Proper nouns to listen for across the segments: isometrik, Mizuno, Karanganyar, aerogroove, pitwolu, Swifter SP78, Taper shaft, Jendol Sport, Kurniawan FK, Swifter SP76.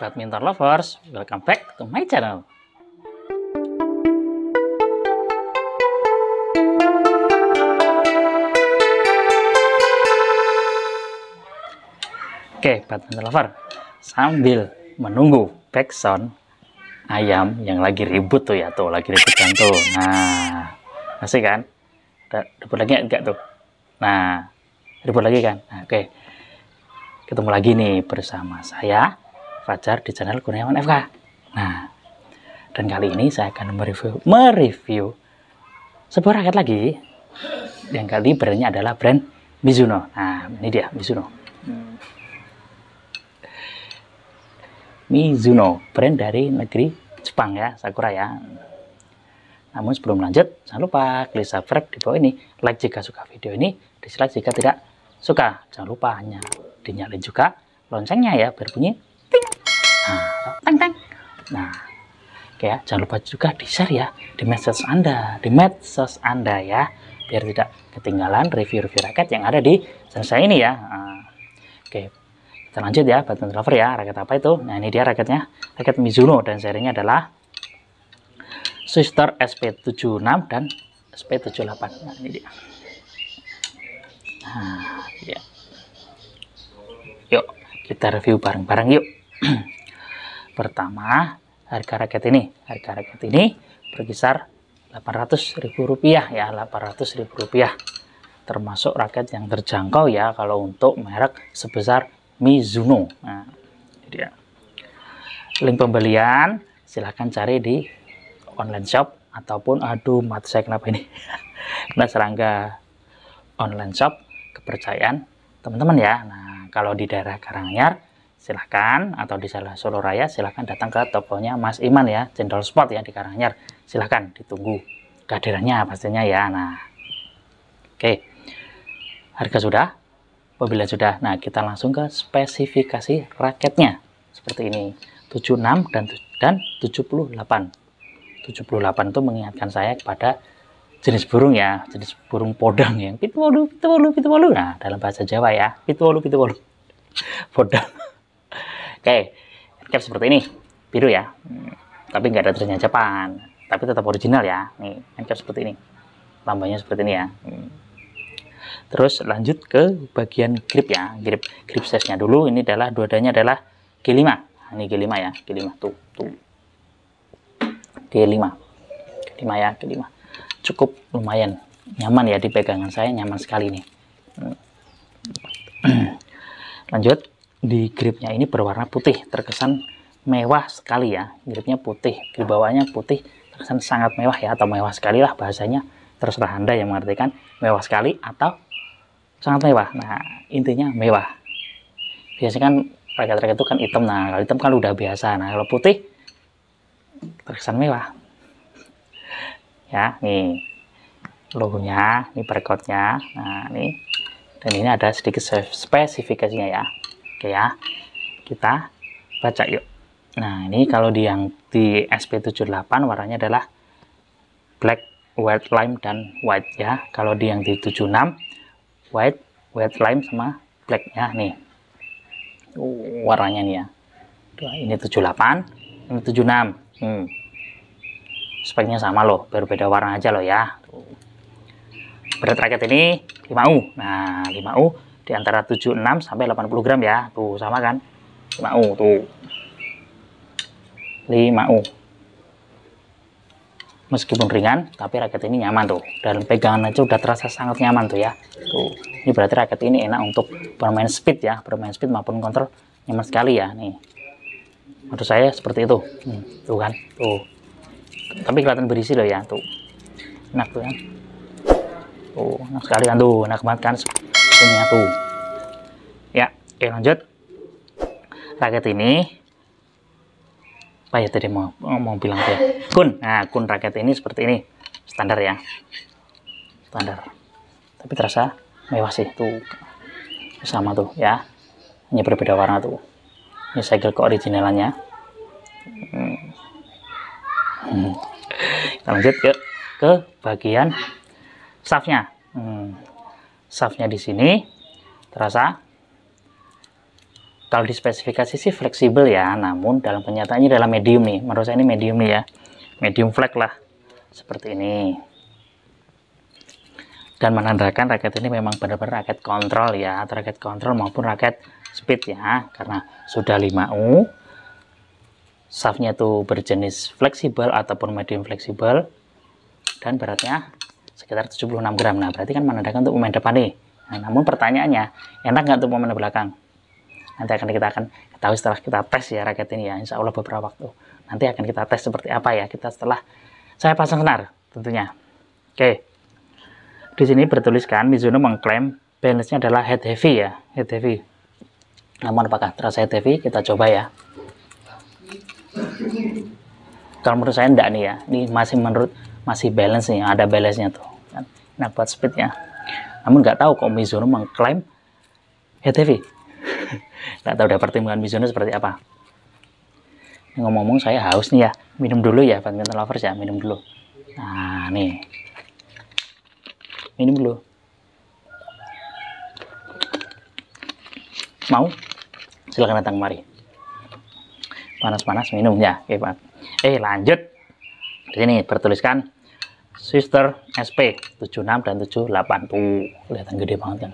Badminton lovers, welcome back to my channel. Oke, badminton lover, sambil menunggu back sound ayam yang lagi ribut tuh ya, tuh lagi ribut kan tuh. Nah, masih kan? Ribut lagi enggak tuh? Nah, ribut lagi kan? Nah, oke. Ketemu lagi nih bersama saya Fajar di channel Kurniawan FK. Nah, dan kali ini saya akan mereview sebuah raket lagi yang kali brandnya adalah brand Mizuno. Nah, ini dia Mizuno. Mizuno, brand dari negeri Jepang ya, Sakura ya. Namun sebelum lanjut, jangan lupa klik subscribe di bawah ini, like jika suka video ini, dislike jika tidak suka. Jangan lupa hanya dinyalain juga loncengnya ya, biar bunyi ting. Nah, teng teng. Nah, oke ya, jangan lupa juga di-share ya di medsos Anda ya, biar tidak ketinggalan review-review raket yang ada di channel saya ini ya. Oke, kita lanjut ya, badminton lover ya, raket apa itu? Nah, ini dia raketnya, raket Mizuno dan serinya adalah Swifter SP76 dan SP78. Nah, ini dia. Nah, ya. Yuk, kita review bareng-bareng yuk. Pertama, harga raket ini berkisar Rp800.000 ya, Rp800.000 termasuk raket yang terjangkau ya kalau untuk merek sebesar Mizuno. Nah, ini dia. Link pembelian silahkan cari di online shop ataupun aduh mati saya kenapa ini kena serangga online shop kepercayaan teman-teman ya. Nah, kalau di daerah Karanganyar silahkan, atau di Solo Raya silahkan datang ke tokonya Mas Iman ya, Jendol Sport ya di Karanganyar, silahkan ditunggu kehadirannya pastinya ya. Nah, oke, harga sudah, pembelian sudah. Nah, kita langsung ke spesifikasi raketnya seperti ini, 76 dan 78 itu mengingatkan saya kepada jenis burung podang yang pitwolu. Nah, dalam bahasa Jawa ya, pitwolu podang. Oke, cap seperti ini biru ya, tapi nggak ada tulisannya Jepang, tapi tetap original ya. Nih cap seperti ini, lambangnya seperti ini ya. Terus lanjut ke bagian grip ya, grip size nya dulu. Ini adalah dua-duanya adalah G5. Nah, ini G5 ya, G5 tuh G5 cukup lumayan nyaman ya di pegangan saya, nyaman sekali nih. Lanjut, di gripnya ini berwarna putih, terkesan mewah sekali ya, gripnya putih, grip bawahnya putih, terkesan sangat mewah ya, atau mewah sekali lah bahasanya, terserah Anda yang mengartikan mewah sekali atau sangat mewah. Nah, intinya mewah. Biasanya kan raket-raket itu kan hitam, nah kalau hitam kan udah biasa, nah kalau putih terkesan mewah ya. Nih logonya, ini barcode-nya. Nah, ini, dan ini ada sedikit spesifikasinya ya. Oke ya, kita baca yuk. Nah, ini kalau di yang di SP78 warnanya adalah black, white, lime dan white ya. Kalau di yang di 76 white, white, lime sama black ya. Nih warnanya nih ya, ini 78, ini 76. Speknya sama loh, berbeda warna aja loh ya. Berat raket ini 5U. nah, 5U di antara 76 sampai 80 gram ya, tuh sama kan, 5U tuh, 5U. Meskipun ringan tapi raket ini nyaman tuh, dalam pegangan aja udah terasa sangat nyaman tuh ya. Tuh, ini berarti raket ini enak untuk bermain speed ya, bermain speed maupun kontrol nyaman sekali ya. Nih, menurut saya seperti itu. Tuh kan, tuh, tapi kelihatan berisi loh ya, tuh enak tuh ya, tuh enak sekali kan tuh, enak banget kan sepertinya tuh ya. Oke, lanjut, raket ini apa ya tadi mau bilang tuh ya, kun. Nah, kun raket ini seperti ini, standar ya, standar, tapi terasa mewah sih tuh, sama tuh ya, hanya berbeda warna tuh. Ini segel keoriginalannya. Kita lanjut ke bagian shaftnya. Shaftnya di sini terasa Kalau di spesifikasi sih fleksibel ya, namun dalam kenyataannya dalam medium nih. Menurut saya ini medium nih ya, medium flex lah, seperti ini. Dan menandakan raket ini memang benar-benar raket kontrol ya, raket kontrol maupun raket speed ya, karena sudah 5U. Shaftnya tuh berjenis fleksibel ataupun medium fleksibel, dan beratnya sekitar 76 gram. Nah, berarti kan menandakan untuk pemain depan nih. Nah, namun pertanyaannya, enak nggak untuk pemain belakang? Nanti kita akan ketahui setelah kita tes ya raket ini ya, insya Allah beberapa waktu. Nanti akan kita tes seperti apa ya, kita setelah saya pasang senar tentunya. Oke. Di sini bertuliskan Mizuno mengklaim balance-nya adalah head heavy ya, head heavy. Namun apakah terasa head heavy? Kita coba ya. Kalau menurut saya enggak nih ya, ini masih balance nih, ada balance-nya tuh. Nah, buat speed-nya. Namun nggak tahu kok Mizuno mengklaim head heavy. Nggak tahu udah pertimbangan Mizuno seperti apa. Ngomong-ngomong saya haus nih ya, minum dulu ya badminton lovers ya, minum dulu. Nah nih, minum dulu. Mau? Silahkan datang kemari. Panas-panas minum ya, hebat. Lanjut. Di sini bertuliskan Swifter SP76 dan 78. Tuh, kelihatan gede banget kan.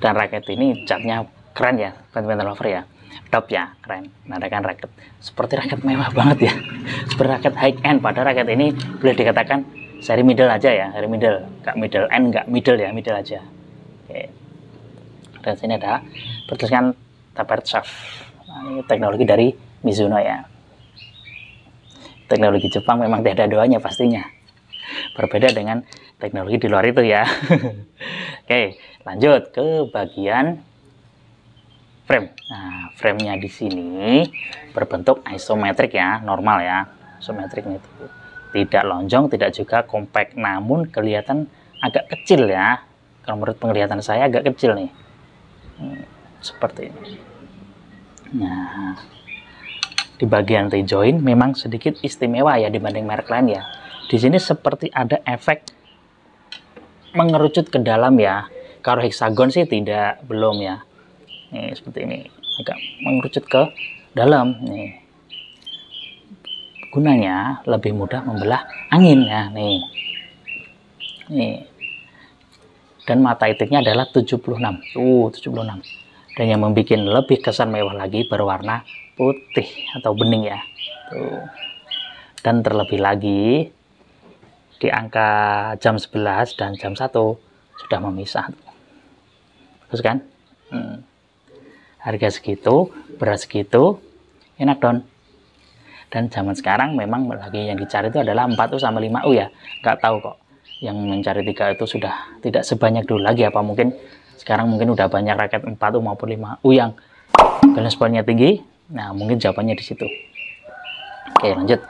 Dan raket ini catnya keren ya, badminton lover ya. Top ya, keren. Menandakan raket seperti raket mewah banget ya, seperti raket high end. Pada raket ini boleh dikatakan seri middle aja ya, seri middle, nggak middle end, nggak middle ya, middle aja. Oke. Dan sini ada bertuliskan Taper shaft. Nah, ini teknologi dari Mizuno ya. Teknologi Jepang memang tidak ada doanya pastinya. Berbeda dengan teknologi di luar itu ya. Oke, lanjut ke bagian frame. Nah, framenya di sini berbentuk isometrik ya, normal ya. Isometriknya itu tidak lonjong, tidak juga compact, namun kelihatan agak kecil ya. Kalau menurut penglihatan saya agak kecil nih, seperti ini. Nah, di bagian rejoin memang sedikit istimewa ya dibanding merek lain ya. Di sini seperti ada efek mengerucut ke dalam ya. Kalau hexagon sih tidak, belum ya. Nih, seperti ini agak mengerucut ke dalam nih, gunanya lebih mudah membelah angin ya. Nih. Dan mata itiknya adalah 76, dan yang membuat lebih kesan mewah lagi berwarna putih atau bening ya tuh. Dan terlebih lagi di angka jam 11 dan jam 1 sudah memisah, terus kan. Harga segitu, berat segitu, enak don. Dan zaman sekarang memang lagi yang dicari itu adalah 4U sama 5U ya. Nggak tahu kok yang mencari 3 itu sudah tidak sebanyak dulu lagi. Apa mungkin sekarang mungkin udah banyak raket 4U maupun 5U yang balance point-nya tinggi. Nah, mungkin jawabannya di situ. Oke, lanjut.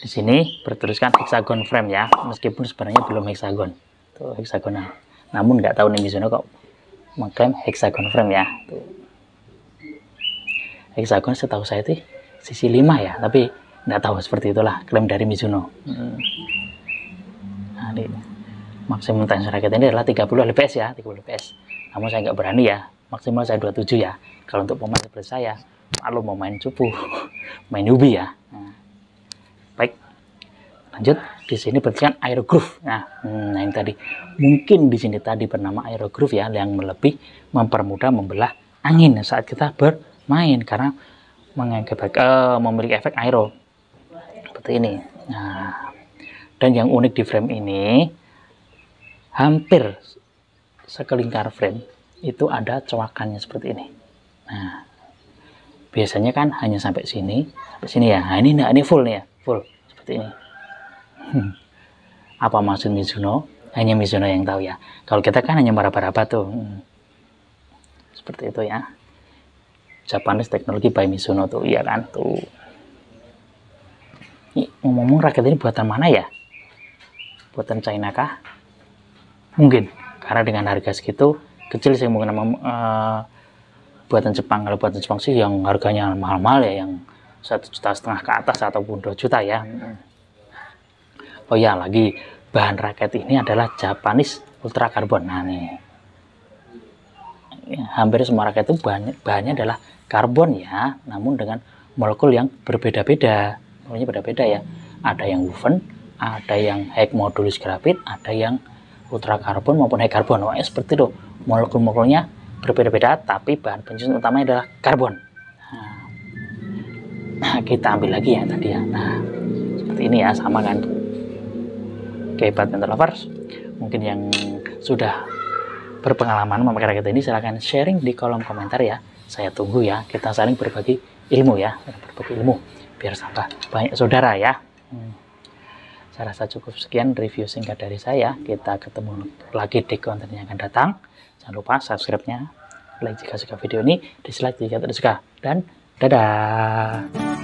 Di sini bertuliskan hexagon frame ya, meskipun sebenarnya belum hexagon. Tuh, hexagonal. Namun nggak tahu nih Mizuno kok mengklaim hexagon frame ya. Tuh. Hexagon setahu saya itu sisi 5 ya, tapi nggak tahu, seperti itulah klaim dari Mizuno. Nah, maksimum tensi raket ini adalah 30 lbs ya, 30 lbs. Namun saya nggak berani ya, maksimal saya 27 ya. Kalau untuk pemain seperti saya, malu mau main cupu, main ubi ya. Nah. Baik, lanjut. Di sini berarti aerogroove. Nah, yang tadi mungkin di sini tadi bernama aerogroove ya, yang lebih mempermudah membelah angin saat kita bermain, karena memiliki efek aero seperti ini. Nah, dan yang unik di frame ini, hampir sekelingkar frame itu ada coakannya seperti ini. Nah, biasanya kan hanya sampai sini ya. Nah, ini enggak, ini full nih ya, full seperti ini. Apa maksud Mizuno? Hanya Mizuno yang tahu ya. Kalau kita kan hanya meraba-raba tuh. Seperti itu ya. Japanese teknologi by Mizuno tuh, iya kan tuh. Ngomong-ngomong raket ini buatan mana ya? Buatan China kah? Mungkin, karena dengan harga segitu kecil sih mungkin nama buatan Jepang. Kalau buatan Jepang sih yang harganya mahal-mahal ya, yang 1,5 juta ke atas ataupun 2 juta ya. Oh ya, lagi bahan raket ini adalah Japanese ultra karbon. Nah nih, hampir semua raket itu bahannya adalah karbon ya, namun dengan molekul yang berbeda-beda. Molekulnya beda-beda ya. Ada yang woven, ada yang high modulus grafit, ada yang ultra karbon maupun high karbon. Wah, seperti itu. Molekul-molekulnya berbeda-beda, tapi bahan penyusun utamanya adalah karbon. Nah, kita ambil lagi ya tadi ya. Nah, seperti ini ya, sama kan. Oke, badminton lovers, mungkin yang sudah berpengalaman memakai raket ini silahkan sharing di kolom komentar ya. Saya tunggu ya, kita saling berbagi ilmu ya, biar tambah banyak saudara ya. Saya rasa cukup sekian review singkat dari saya. Kita ketemu lagi di konten yang akan datang. Jangan lupa subscribe-nya, like jika suka video ini, dislike jika tidak suka, dan dadah.